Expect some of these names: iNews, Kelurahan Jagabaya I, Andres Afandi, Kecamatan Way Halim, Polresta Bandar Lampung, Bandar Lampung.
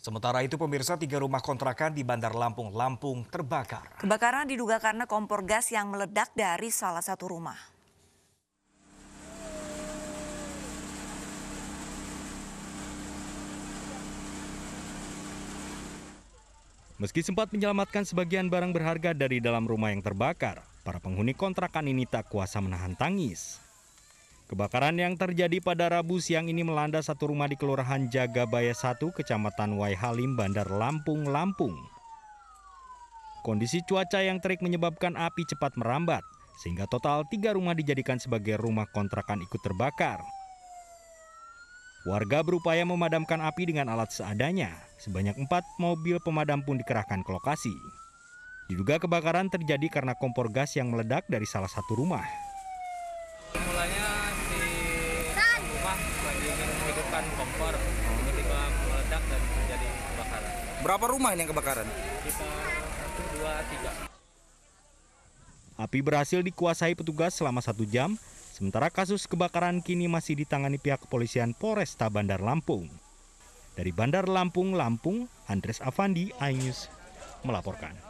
Sementara itu pemirsa, 3 rumah kontrakan di Bandar Lampung, Lampung terbakar. Kebakaran diduga karena kompor gas yang meledak dari salah satu rumah. Meski sempat menyelamatkan sebagian barang berharga dari dalam rumah yang terbakar, para penghuni kontrakan ini tak kuasa menahan tangis. Kebakaran yang terjadi pada Rabu siang ini melanda satu rumah di Kelurahan Jagabaya I, Kecamatan Way Halim, Bandar Lampung, Lampung. Kondisi cuaca yang terik menyebabkan api cepat merambat, sehingga total 3 rumah dijadikan sebagai rumah kontrakan ikut terbakar. Warga berupaya memadamkan api dengan alat seadanya. Sebanyak 4 mobil pemadam pun dikerahkan ke lokasi. Diduga kebakaran terjadi karena kompor gas yang meledak dari salah satu rumah. Mulanya kompor tiba-tiba meledak dan terjadi kebakaran. Berapa rumah yang kebakaran? Sekitar 1, 2, 3. Api berhasil dikuasai petugas selama 1 jam, sementara kasus kebakaran kini masih ditangani pihak kepolisian Polresta Bandar Lampung. Dari Bandar Lampung, Lampung, Andres Afandi, iNews melaporkan.